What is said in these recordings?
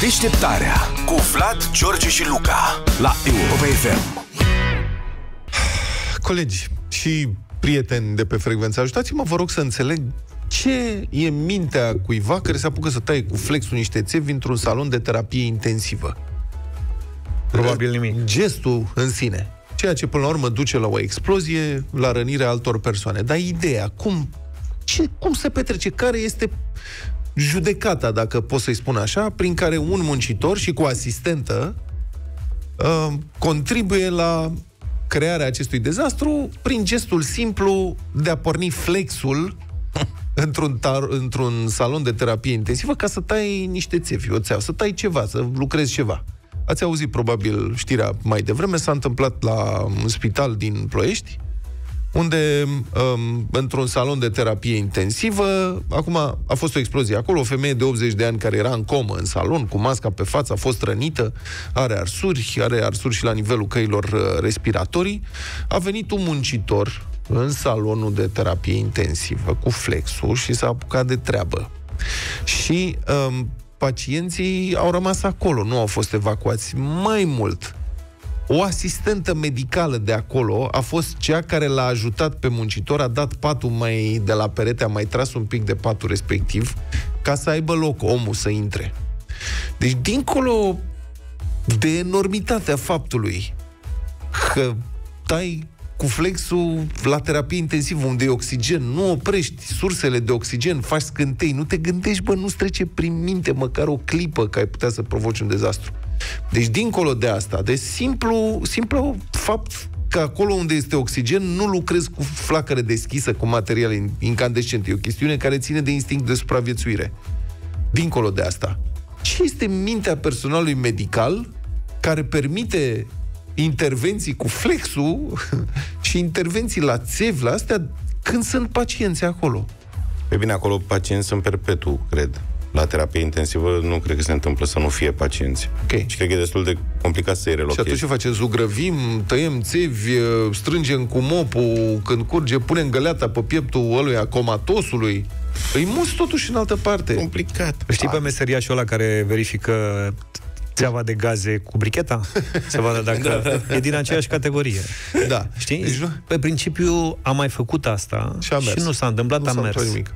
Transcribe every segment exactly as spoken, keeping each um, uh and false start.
Deșteptarea cu Vlad, George și Luca la Europa F M. Colegi și prieteni de pe frecvență, ajutați-mă, vă rog, să înțeleg ce e mintea cuiva care se apucă să taie cu flexul niște țevi într-un salon de terapie intensivă. Probabil nimic. Gestul în sine. Ceea ce, până la urmă, duce la o explozie, la rănirea altor persoane. Dar ideea, cum, ce, cum se petrece, care este judecata, dacă pot să-i spun așa, prin care un muncitor și cu asistentă uh, contribuie la crearea acestui dezastru prin gestul simplu de a porni flexul într-un, într-un salon de terapie intensivă ca să tai niște țevi, o țeavă, să tai ceva, să lucrezi ceva. Ați auzit probabil știrea mai devreme, s-a întâmplat la un spital din Ploiești, unde, um, într-un salon de terapie intensivă, acum a fost o explozie acolo, o femeie de optzeci de ani care era în comă în salon, cu masca pe față, a fost rănită, are arsuri, are arsuri și la nivelul căilor respiratorii. A venit un muncitor în salonul de terapie intensivă cu flexul și s-a apucat de treabă. Și um, pacienții au rămas acolo, nu au fost evacuați. Mai mult, o asistentă medicală de acolo a fost cea care l-a ajutat pe muncitor, a dat patul mai de la perete, a mai tras un pic de patul respectiv, ca să aibă loc omul să intre. Deci, dincolo de enormitatea faptului că tai cu flexul la terapie intensivă, unde e oxigen, nu oprești sursele de oxigen, faci scântei, nu te gândești, bă, nu-ți trece prin minte măcar o clipă că ai putea să provoci un dezastru. Deci, dincolo de asta, de simplu, simplu fapt că acolo unde este oxigen nu lucrezi cu flacără deschisă, cu materiale incandescente. E o chestiune care ține de instinct de supraviețuire. Dincolo de asta, ce este mintea personalului medical care permite intervenții cu flexul și intervenții la țevi, la astea, când sunt pacienți acolo? Pe bine, acolo pacienți sunt perpetu, cred. La terapie intensivă nu cred că se întâmplă să nu fie pacienți. Okay. Și cred că e destul de complicat să-i relochezi. Și atunci ce facem? Zugrăvim, tăiem țevi, strângem cu mopul când curge, punem găleata pe pieptul ăluia comatosului. Îi muți totuși în altă parte. Complicat. Știi pe meseriașul ăla care verifică țeava de gaze cu bricheta? Să vadă dacă da, e din aceeași categorie. Da. Știi? Deci, pe principiu am mai făcut asta și, și nu s-a întâmplat, am mers. Nimic.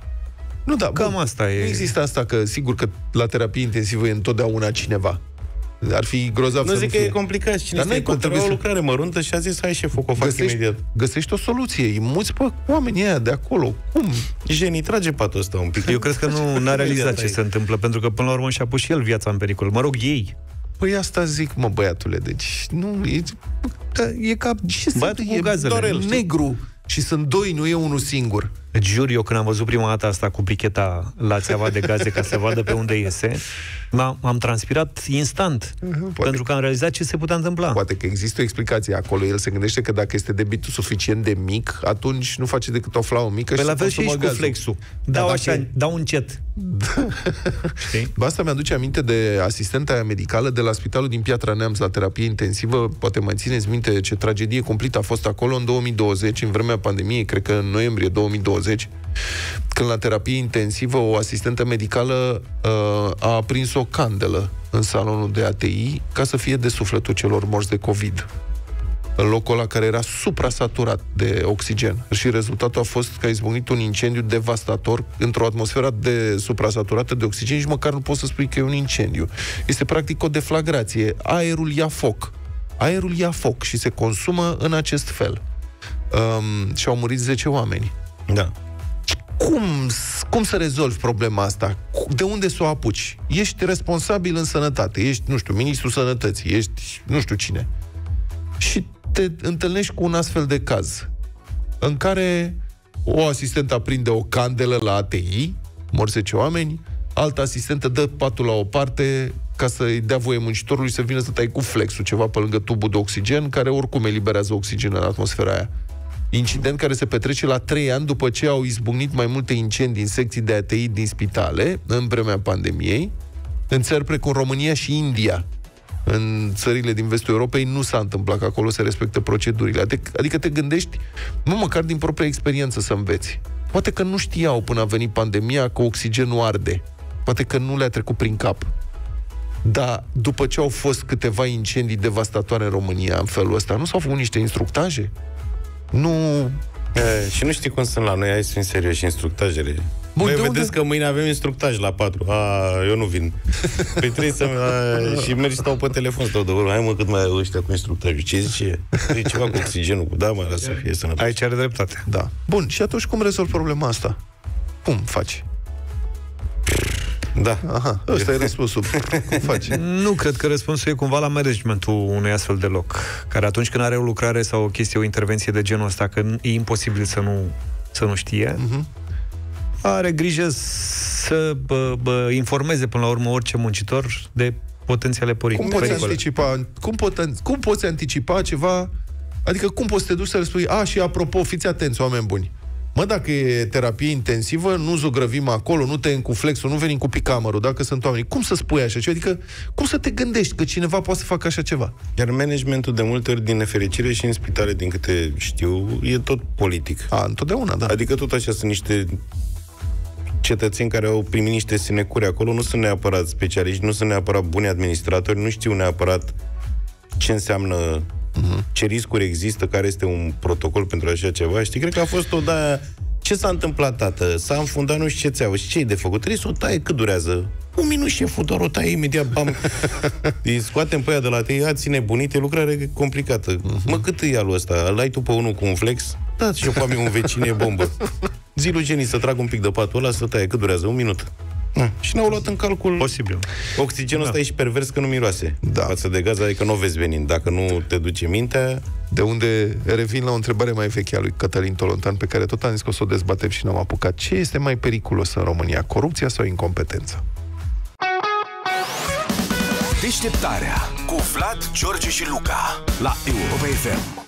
Nu, da, cam bun, asta e. Nu există asta că, sigur că la terapie intensivă e întotdeauna cineva. Ar fi grozav. Nu zic că e complicat, cine știe, trebuie o lucrare măruntă și a zis, hai șef, o fac imediat. Găsești o soluție, îi muți pe oamenii aia de acolo. Cum? Genii, trage patul ăsta un pic. Eu cred că nu, n-a realizat ce se întâmplă, pentru că până la urmă și-a pus și el viața în pericol. Mă rog, ei. Păi asta zic, mă, băiatule, deci nu, e, e ca ce se e negru. Și sunt doi, nu e unul singur. Îți jur, eu când am văzut prima dată asta cu bricheta la țeava de gaze ca să vadă pe unde iese, m-am transpirat instant. Uh-huh, pentru că am realizat ce se putea întâmpla. Poate că există o explicație acolo. El se gândește că dacă este debitul suficient de mic, atunci nu face decât o flaură mică. Pe și la fel și ești cu flexul. Dau, da, așa, e... dau încet. Asta mi-aduce aminte de asistenta medicală de la spitalul din Piatra Neamț la terapie intensivă. Poate mai țineți minte ce tragedie cumplită a fost acolo în două mii douăzeci, în vremea pandemiei, cred că în noiembrie două mii douăzeci, când la terapie intensivă o asistentă medicală uh, a aprins o candelă în salonul de A T I ca să fie de sufletul celor morți de COVID. În locul ăla care era supra-saturat de oxigen. Și rezultatul a fost că a izbucnit un incendiu devastator într-o atmosferă de supra-saturată de oxigen și măcar nu poți să spui că e un incendiu. Este practic o deflagrație. Aerul ia foc. Aerul ia foc și se consumă în acest fel. Um, și au murit zece oameni. Da. Cum, cum să rezolvi problema asta? De unde să o apuci? Ești responsabil în sănătate. Ești, nu știu, ministrul sănătății. Ești nu știu cine. Și te întâlnești cu un astfel de caz în care o asistentă aprinde o candelă la A T I, mor zece oameni, altă asistentă dă patul la o parte ca să-i dea voie muncitorului să vină să tai cu flexul ceva pe lângă tubul de oxigen, care oricum eliberează oxigen în atmosfera aia. Incident care se petrece la trei ani după ce au izbucnit mai multe incendii în secții de A T I din spitale în vremea pandemiei, în țări precum România și India. În țările din vestul Europei nu s-a întâmplat, că acolo se respectă procedurile. Adică te gândești, nu măcar din propria experiență să înveți. Poate că nu știau până a venit pandemia că oxigenul arde. Poate că nu le-a trecut prin cap. Dar după ce au fost câteva incendii devastatoare în România în felul ăsta, nu s-au făcut niște instructaje? Nu... E, și nu știi cum sunt la noi, hai să fim serios, și instructajele. Bun, băi, vedeți unde? Că mâine avem instructaj la patru. A, eu nu vin. Păi trebuie să... A, și mergi, stau pe telefon, stau de urmă. Hai mă, cât mai ăștia cu instructajul. Ce zice? E ceva cu oxigenul, cu da, mă, să fie sănătos. Aici are dreptate. Da. Bun, și atunci cum rezolvi problema asta? Cum faci? Da. Aha, ăsta e răspunsul. Cum faci? Nu cred că răspunsul e cumva la managementul unui astfel de loc, care atunci când are o lucrare sau o chestie, o intervenție de genul ăsta, că e imposibil să nu, să nu știe, uh-huh. are grijă să bă, bă, informeze până la urmă orice muncitor de potențiale poricole. Cum poți anticipa, cum, pot, cum poți anticipa ceva? Adică cum poți să te duci să le spui, a, și apropo, fiți atenți, oameni buni. Mă, dacă e terapie intensivă, nu zugrăvim acolo, nu tăiem cu flexul, nu venim cu picamărul, dacă sunt oameni. Cum să spui așa ceva? Adică, cum să te gândești că cineva poate să facă așa ceva? Iar managementul de multe ori, din nefericire și în spitale, din câte știu, e tot politic. A, întotdeauna, da. Adică tot așa sunt niște cetățeni care au primit niște sinecuri acolo, nu sunt neapărat specialiști, nu sunt neapărat buni administratori, nu știu neapărat ce înseamnă, uh-huh. ce riscuri există, care este un protocol pentru așa ceva. Știi, cred că a fost o da. Ce s-a întâmplat, tată? S-a înfundat nu știu ce țeavă. Și ce-i de făcut? Trebuie să o taie. Cât durează? Un minut, șeful, doar o taie imediat, bam. Îi scoatem pe aia de la tăi, ați nebunite, lucrare complicată. Uh-huh. Mă, cât e alul ăsta? Îl ai tu pe unul cu un flex? Da, și-o fami un vecin, e bombă. Zi lui Geni să trag un pic de patul ăla, să taie. Cât durează? Un minut. Da. Și ne-au luat în calcul posibil. Oxigenul ăsta da. E și pervers că nu miroase. Da. Față de gaz, adică nu o vezi venind. Dacă nu te duce mintea... De unde revin la o întrebare mai veche a lui Cătălin Tolontan, pe care tot am zis că o să o dezbatem și n-am apucat. Ce este mai periculos în România? Corupția sau incompetența? Deșteptarea cu Vlad, George și Luca la Europa F M.